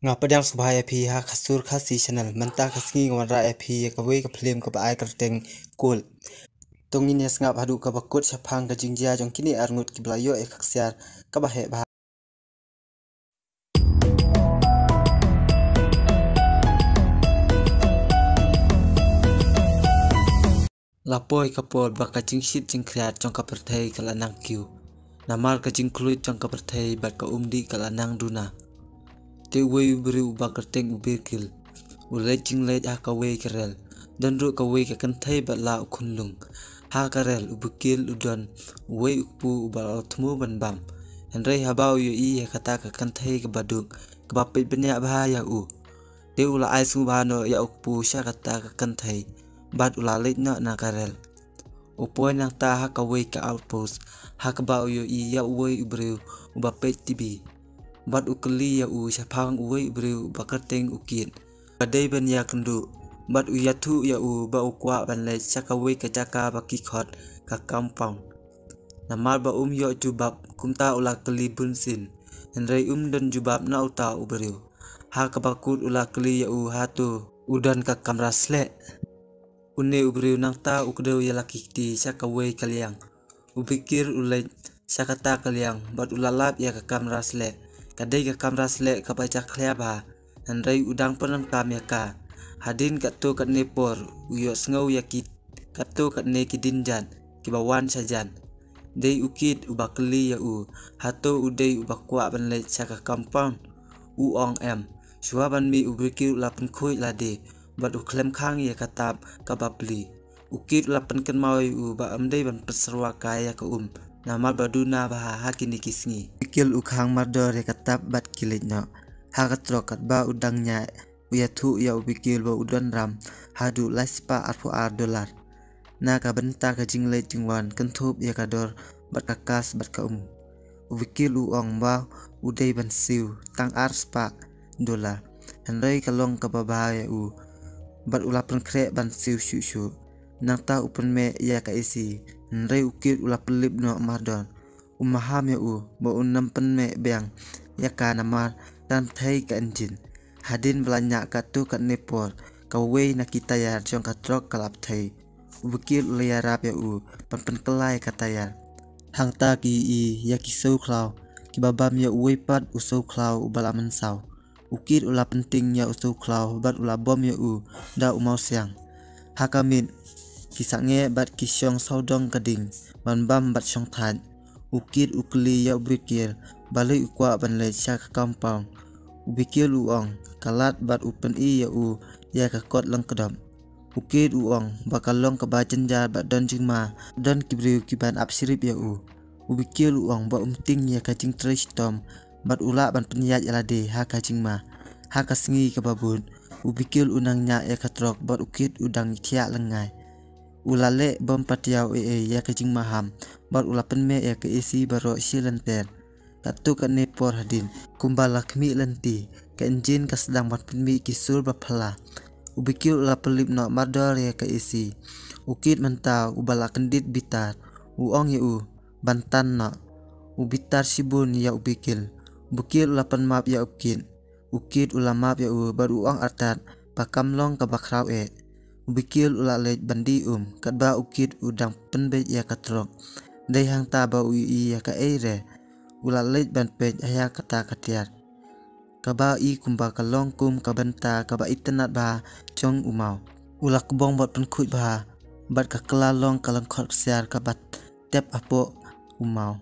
Nga pedang subhaya phi Haka Sur Khasi Channel mentak khasngi ngora phi kawei ka film ka bai kerteng kul tongin yes ngap hadu ka bakut saphang ka jingjia jongkini arngut ki blayo ekhaksiar ka bahe ba lapoi kapol baka jingsit jingkrat jong ka perthei ka lanang kiu namar ka jingklut jong ka perthei bat ka umdi ka lanang duna Tewei beri ubah kerteng ubekil, ulecing lej haka wei kerel, dan ru kawei kekentai batla ukunlung, haka rel ubekil udon, wei upu ubal altmu banbam, henrei habau yu iya kata kekentai kebadung, kebapit banyak bahaya u, te ula ais ngubano ya upu sya kata kekentai, bat ula lej nak nakarel, upoin yang ta haka wei ke outpost, haka bau yu iya wei uberi ubapit tibi. Bat ukeli ya u sapang uwe beriu bakerteng ukin badai ban ya kendu bat uyatu ya u ba ukwa ban le sakawe kacaka baki khot ka kampong namal ba yo jubab kumta ula keli bunsin henrei dan jubab na uta uberiu ha kabakut ula keli ya u hatu udan ka kamrasle une uberiu nang ta ukdeu ya lakiti sakawe kaliang ubikir ulai sakata kaliang bat ulalap ya ka kamrasle kadai ka kamras le ka baca kleba henrei udang penam kamyaka hadin katu kat nepor uyo sngau yakit katu kat nekidinjan kibawan sajan dei ukit ubakli ya u hatu udei ubakwa ban le saka kampang uong em suaban mi ubrikil lapen khoi lade bat uklem khang ya katab kabapli ukit lapen ken mawi u ba amdei ban perserwa kaya ka Namal baduna baha hakini kisngi pikil ukhang mardor ya katab bat kilitnya hakat rokat ba udangnya uyatu ya ubikil ba udan ram hadu laspa arfuar dolar na ka benta ka jingle jingwan kentup ya kador bat kakas bat kaum ubikil uong ba udai ban siu tang arspa dolar henrei kalong ka bahaya u bat ulapan krek ban siu syusyu nang ta upen me ya ka isi Nrei ukir ula pelip no mardon umaham ya u ba unam penme beang ya ka namar dan thai ka enjin hadin belanya katu ka nepor ka wei na kita ya jong ka trok kalap thai ubikir ula ya rap ya u penpen kelai ka tayar hang ta ki i ya ki sau klau ki babam ya wei pat usau klau ubal aman sau ukir ula penting ya usau klau bat ula bom ya u da umau siang hakamin Kisaknya bat kisyong saudong keding, banbam bat syong tan, ukir ukli ya ubikir, balik ukwa ban leca ke kampung, ubikir uong, kalat bat upen i ya u, ya kakot lang kedam, ukir uong, bakal long kebajenjar bat don jingma, don kibriu kiban absirip ya u, ubikir uong bat umting ya kajing tristom, bat ulak ban penyat yalade ha kajingma, ha kasengi kebabun, ubikir unangnya ya katrok bat ukir udang kiak lengai. Ulale bom patiau ya kejing maham bat ulapen me ya ke isi barok silenter katu ka nepor hadin kumbala khmi lenti ke enjin ka sedang bat penmi kisur baphala ubikil ula pelip no madar ya ke isi ukit menta ubala kendit bitar uong ya u bantan na ubitar sibun ya ubikil bukil ulapan map ya ukit ukit ulama ya u baru uang artat pakamlong ka bakrau Ubikil ula lej bandi kat ba ukit udang penbej ya katrok dai hang ta ba ui ya ka ere ula lej ban pej ya kata katiar ka ba i kumba ka longkum ka benta ka ba itenat ba chong umau ula kbong bot pen khuj ba bat ka klalong ka longkhot siar ka bat tep apo umau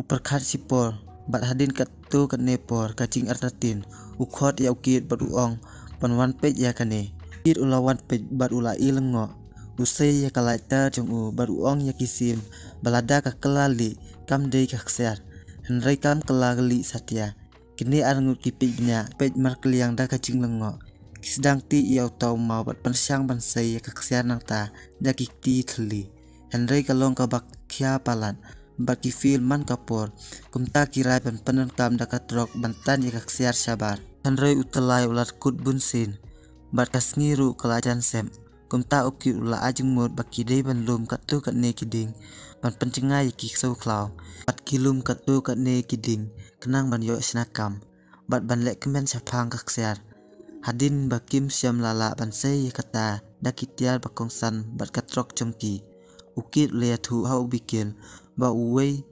upar khat sipor bat hadin kat tu kat nepor ka jing artatin ukhot ya ukit bat uong panwan pej ya kane Kit ulawan pej bat ula ilengo usai ya kalata jongu baru ong ya kisim balada ka kelali kamdei ka kser henrei kam kelali satya kini arngut kipignya pej mar keliang da ka jinglengo sedang ti iau tau mau bat pensiang bansai ya ka kser nang ta da kikti thli henrei kalong ka bak khia palan baki filman kapor kumta kirai ban penan kam da ka trok bantan ya ka kser sabar henrei utelai ular kut bunsin Barkas ngiru kelajan sem, kumta uki ula ajeng mut baki dei ban lum katu kat ne kiding, ban pencengai ki sau klau, bat kilum katu kat ne kiding, kenang ban yo senakam, bat ban lek kemen syafang kaksiar hadin bakim syam lala ban sei kata dakitiar bakongsan bat katrok cemki ukit leatu hau bikil ba uwei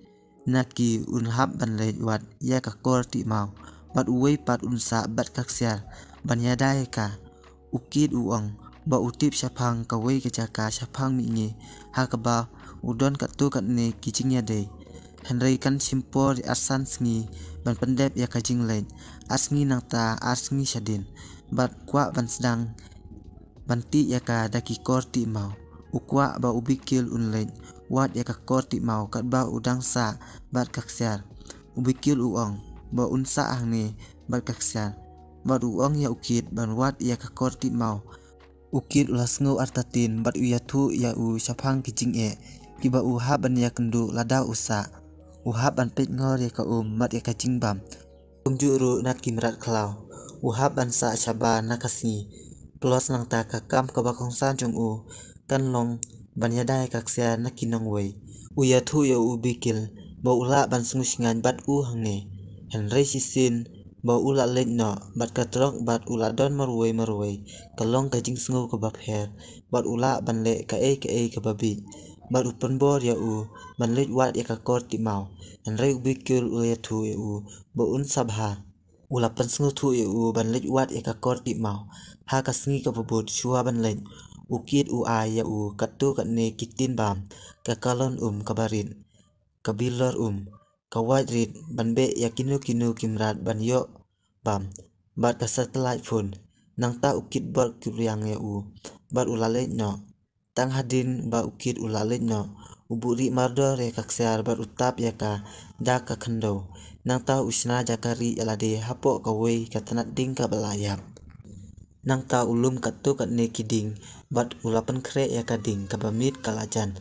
naki unhab ban lewat ya kakor ti mau bat uwei pat unsa bat kaksiar ban yadai ka ukit uang ba utip syafang kawei kecaka syafang mingi hakaba udon katu katne kicing yadai Henry kan simpor di asan sengi ban pendep ya kajing lain asngi nang ta asngi syadin bat kwa ban sedang banti ya ka daki kor ti mau ukwa ba ubikil unlain wat ya ka kor ti mau kat ba udang sa bat kaksiar ubikil uong ba unsa ahne bat kaksiar bat uong ya ukit ban wat ya ka kor ti mau ukit ulasngu artatin bat uyatu ya u syapang kijing e kiba uha ban ya kendu lada usa Uhab ban pet ngor ya ka mat ya ka jingbam Tungjuru nat kimrat kalau Uhab ban sa syaba nakasi Pelos nang ta kakam kabakongsan jung u Tan long ban yadai kaksia nakinong wei Uyatu ya u bikil Bau ula ban sengushingan bat u hangne Henry sisin Bau ula no bat katrok bat ula don marwei Kalong kajing sengu kebab her Bat ula ban lek kae kebabi Baru penbor ya u banlit wat ya kakor ti mau Henry ubikil uyatu ya u baun sabha ula pensengu tu ya u banlit wat ya kakor ti mau Haka sengi kebebut syua banlit ukit ua ya u katu katne kitin bam kakalon kabarin kabilor kawajrit banbe ya kinu kimrat ban yok bam bat kasatelit phone nang ta ukit bor kibriang ya u bat ulalait no Tang hadin ba ukit ulalit no uburi mardor ya kaksiar bat utap ya ka da ka kendo nang ta usna jakari elade hapok kawei katanat ding ka belayap nang ta ulum katu katne kiding bat ulapan krek ya kading kabamit kalajan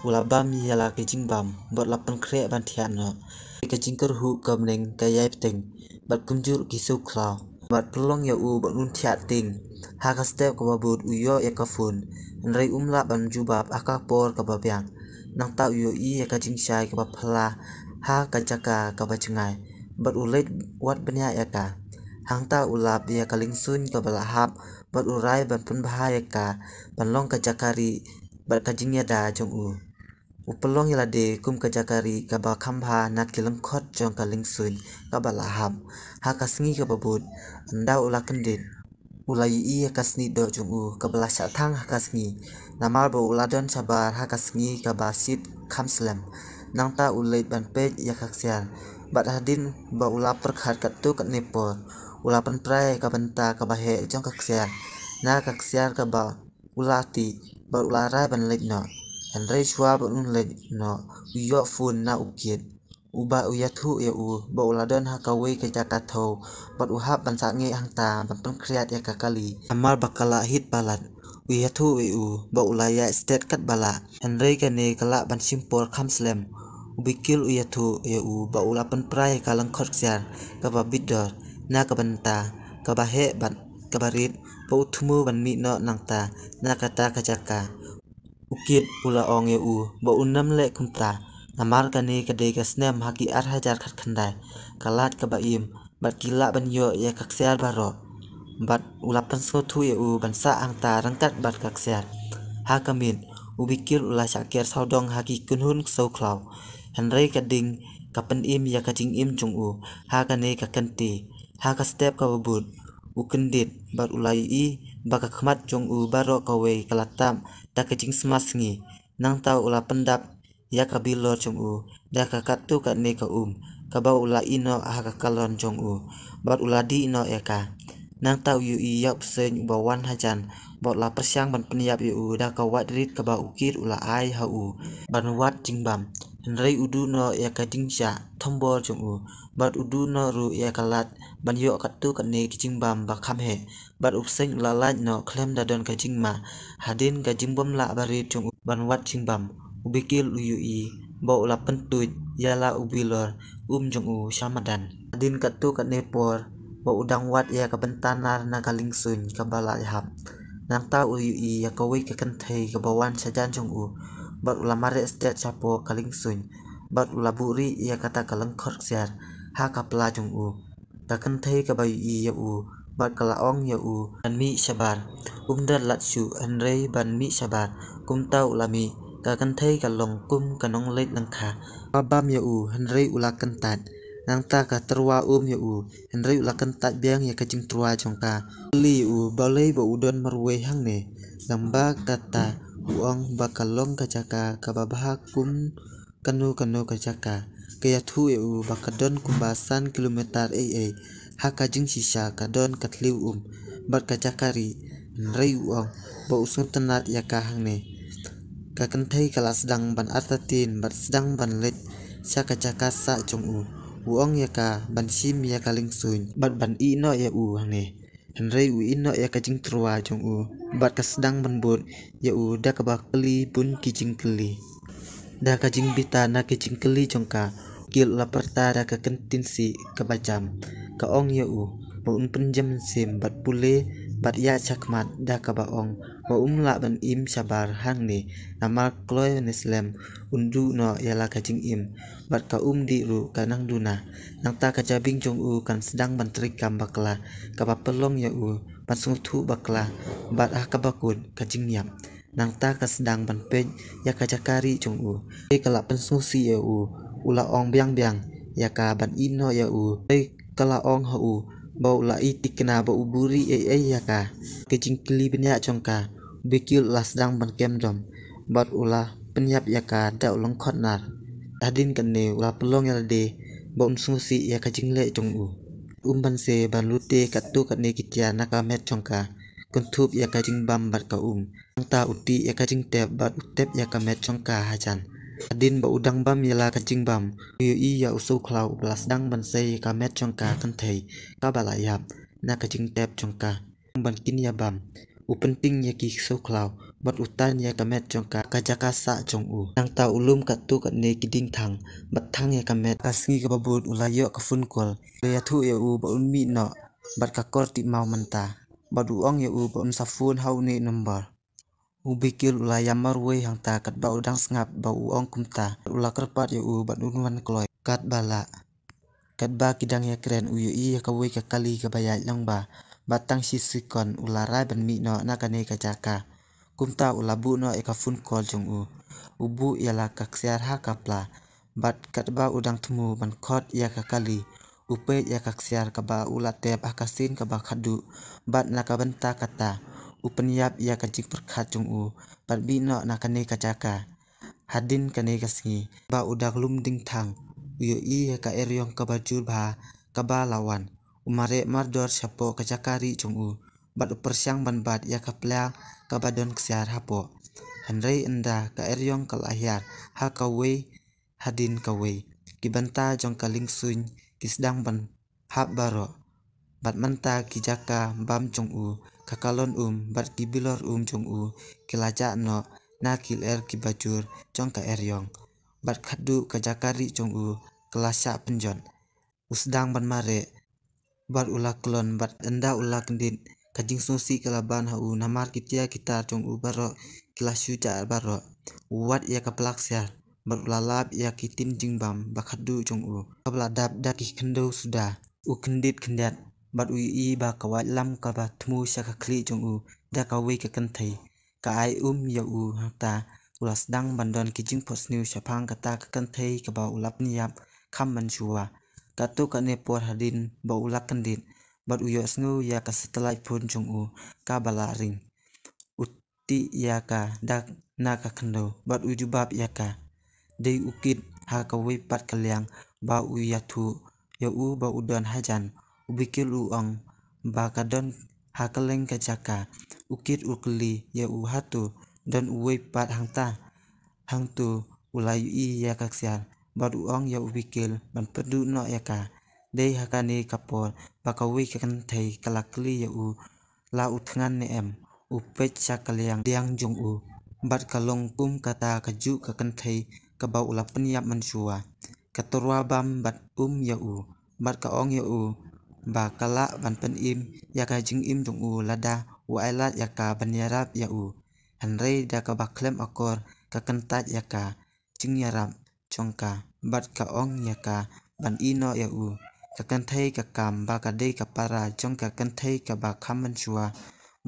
ulabam ya la kijing bam bat lapan krek ban thian no kijing kerhu kamneng kayap teng bat kumjur kisuk klau bat pelong ya u bat nun thiat ting Haka step kababut uyo ya kafun Henry umla ban jubab akapor kababiang nang ta uyo i ya kajing syai kabaphala ha kajaka kabacengai bat ulit wat benya ya ka hang ta ulap ya kalingsun kabalahap bat urai ban penbahaya ka ban long kajakari bat kajing yada jong u upelong yalade kum kajakari kabakhamha nat kilengkhot jong kalingsun kabalahap ha kasengi kababut anda ulakendit Ulai iya kasni do jungu kabelah syatang hakasni Namal bo uladon sabar hakasni kabasit kamslem Nang ta ulait banpej ya kaksian Bat hadin ba ulapar kharkat tu kat nepor Ulapan prai kabenta kabahe jong kaksian Na kaksian kabah ulati ba ularai banleit no Henry shua ba unleit no Uyok fun na ukit Uba uyatu ya u ba uladon hakawei kejakato bat uhab ban sange hangta ban pengkriat ya kakali amal bakala hit balat uyatu ya u ba ulaya state kat bala Henry kane kala ban simpor kamslem ubikil uyatu ya u ba ulapan prai kalang khorksiar kababidor na kabanta kabahe ban kabarit ba uthumu ban mi no nangta na kata kajaka ukit ula ong ya u ba unam le kumta Namar kane kadai kasnem haki arhajar kat kendai kalat kabaim bat kila ban yo ya kaksiar baro bat ulapan sotu ya u bansa angta rangkat bat kaksiar hakamin ubikir ulah syakir saudong haki kunhun sauklau Henry kading kapen im ya kacing im jung u hakane kakenti haka step kababut ukendit bat ulai i baka khmat jung u baro kawei kalatam ta kacing semasngi nang tau ulah pendap Ya kabilor jong u da kakatu kat ne ka kaba ula ino aha kakalon jong u bat uladi ino eka nang tau yu iya psen bawan hajan bot la persyang ban peniap yu da kawat rit kaba ukir ula ai ha u ban wat jingbam Henry udu no ya kadingsya thombor jong u bat udu no ru ya kalat ban yo katu kat ne jingbam ba khamhe bat upsen lalat no klem dadon kajingma hadin kajimbom la bari jong u ban wat jingbam Ubikil uyui bau la pentut yala ubilor jong u syamadan adin katu kat nepor bau udang wat ya ka bentanar na kalingsun ka balayhap nang ta uyui ya ka wei ka kenthei ka bawan sajan jong u bat ulamare state sapo kalingsun bat ulaburi ya kata kalengkhor siar ha ka pla jong u Takan thai kabai i yau bat kalaong yau ban mi sabar umdat latsu anrei ban mi sabar kum tau lami takan thai kalong kum kanong leit langkha babam yau anrei ula kentat nangta ka terwa yau anrei ula kentat biang ya kajing terwa jongka li u balei ba udon merwe hang ne lamba kata uang bakalong kajaka kababah kum kanu kanu kajaka kaya thu eu bakadon kumbasan kilometer ee haka jing sisa kadon katliu bat kajakari nrei uang ba usung tenat yaka hangne kakentai kala sedang ban artatin bat sedang ban let saka jakasa jong uang yaka ban sim yaka lingsun bat ban ino ya hangne nrei u ino yaka jing trua jong bat kasedang menbut ya u da kabakli pun kijing keli da kajing bitana kijing keli jongka gil laperta da kakentin si kabajam kaong yau baun penjam sim bat pule bat ya cakmat da kabaong baum la ban im sabar hang ni amal kloy islam undu no yala kajing im bat kaum di ru kanang duna nang ta kajabing jong u kan sedang menteri kam bakla kabapelong yau pasung thu bakla bat ah kabakun kajing yam nang ta kasedang banpej ya kajakari jong u e kala pensusi ya u ula ong biang-biang ya ka ban ino ya u e kala ong ha u bau la itikna ba uburi e ya ka kejing kli benya jong ka bekil la sedang ban kem dom bat ula penyap ya ka da ulong khotnar adin kene ula pelong elde ba unsusi ya kajing le jong u ban se ban lute katu kene kitya nakamet jong ka kuntup ya kajing bam bat ka ta uti ya kajing tep bat utep ya kamet congka hajan adin ba udang bam yala kajing bam yui ya usau klau belas dang bansai kamet congka kentai kabalayap na kajing tep congka bankin ya bam upenting ya ki usau klau bat utan ya kamet congka kajakasa cong u nang ta ulum katu katne kiding thang bat thang ya kamet asngi kababut ulayo kafunkol ya thu ya u ba unmi no bat kakor ti mau menta baduang ya u bom safun hauni nombar ubikil ulayam marwe hang ta kat ba udang sengap ba uong kumta ula kerpat ya u bat unwan kloy kat bala kat ba kidang ya keren u yui ya kawe ka kali ka bayat lang ba batang sisikon ulara ban mi no nakane kajaka kumta ulabu no ekafun kol jong u ubu yala kaksiar hakapla bat kat ba udang temu ban kot ya ka kali upe ya kaksiar kaba ulate pakasin kaba khadu bat nakabenta kata upenyap ya kajik perkhat jung u bat bino nakane kajaka hadin kane kasngi ba udak lumding thang yoi ya ka eryong kabajul bha kaba lawan umare mardor sapo kajakari jung u bat persiang ban bat ya kapla kabadon ksiar hapo hanrei enda ka eryong kalahyar hakawe hadin kawe kibanta jong kaling sun sedang ban hab baro bat manta kijaka bam jong u kakalon bat kibilor jong u kilaja no nakil kibajur jong ka eryong bat khadu kajakari jong u kelasa penjon usdang ban mare bat ula klon bat enda ula kendin kajing susi kalaban hau namar kitia kita jong u baro kilasu ja baro uwat ya kaplaksar berlalap ya kitin jingbam bakadu jong u kabladap daki kendo sudah u kendit kendat bat ui ba kawat lam kabat tmu saka kli jong u dakawe ka kentai ka ai ya u hata ulas dang bandon kijing post new sapang kata ka kentai ka ba ulap niap kham manjua katu ka ne por hadin ba ulak kendit bat u yosnu ya ka satellite phone jong u ka balaring uti ya ka dak naka kendo bat ujubab ya ka dei ukit hakawe pat kaliang ba uyatu ya u ba udan hajan ubikil uang ba kadon hakaleng kajaka ukit ukli ya u hatu dan uwe pat hangta hangtu ulayui ya kaksian ba uang ya ubikil ban pedu no ya ka dei hakani kapor ba kawe kakentai kalakli ya u la utngan ne em upet sakaliang diang jung u bat kalongkum kata kaju kakentai kabau ula penyap mansua keturwa bam bat ya u bat kaong ya u bakala ban pen im ya ka jing im jong u lada wa ailat ya ka banyarap ya u hanrei da ka baklem akor ka kentat ya ka jing yarap jongka bat kaong ya ka ban ino ya u kakan thai kakam ba kadai kapara jong kakan thai kabakam mansua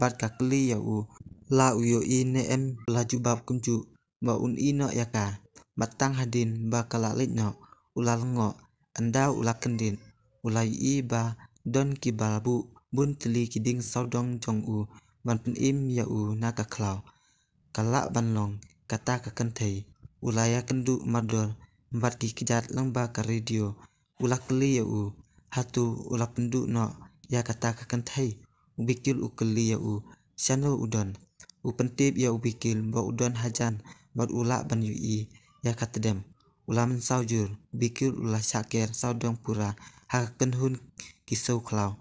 bat kakli ya u la uyo ine em laju bab kunju ba un ino ya ka matang hadin ba kalalik no ulal ngo anda ulakendin ulai i ba don ki babu bun teli kiding saudong jong u ban pen im ya u naka klau kalak ban long kata kakan thai ulaya kendu mador bat ki kijat lang ba ka radio ulah keli ya u hatu ulah penduk no ya kata kakentai ubikil ukeli ya u siano udon upentip ya ubikil ba udon hajan ba ulah ban yui ya kata dem ulah mensaujur bikil ulah syakir saudong pura hakaken hun kisau klau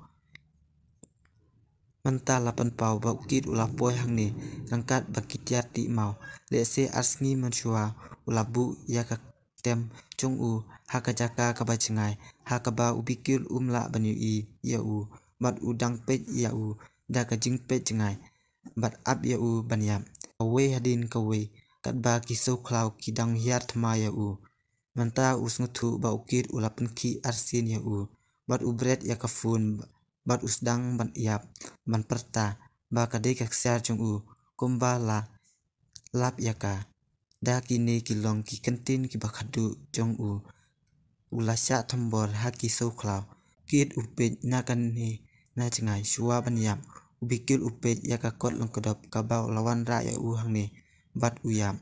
mentah lapan pau ba ukit ulah poi hang ni rangkat bakit jati mau lese arsni mansua ulah bu ya tem chung u hakajaka kabacingai hakaba ubikil umla banyu i ya u bat udang pet ya u dakajing pet jingai bat ab ya u banyam awe hadin kawe katba kisau klau kidang hiar thma ya u manta usngutu ba ukir ulapan ki arsin ya u bat ubret ya kafun bat usdang ban yap ban perta ba kadek aksar chung u kumbala lap yaka dakini kilong ki kentin ki bakadu jong u ulasya tombor haki soklau kit upet nakan ni najngai suwa banyam ubikil upet yakakot lengkedap kabau lawan ra ya u hang ni bat uyam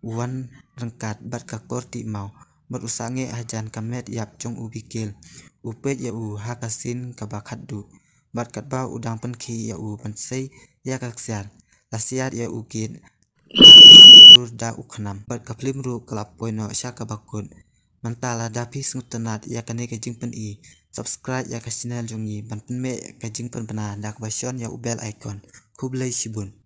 uan rengkat bat kakor ti mau bat usange hajan kamet yap jong ubikil upet ya u hakasin kabakadu bat katbau udang penki ya u pensei yakaksiar lasiat ya ukit da uknam bat kaplim ru kelap poino syaka bakun mentala dapi sngtenat ya kane kajing pen i subscribe ya ka channel jongi ban pen me kajing pen bana dak basion ya ubel icon kublai sibun.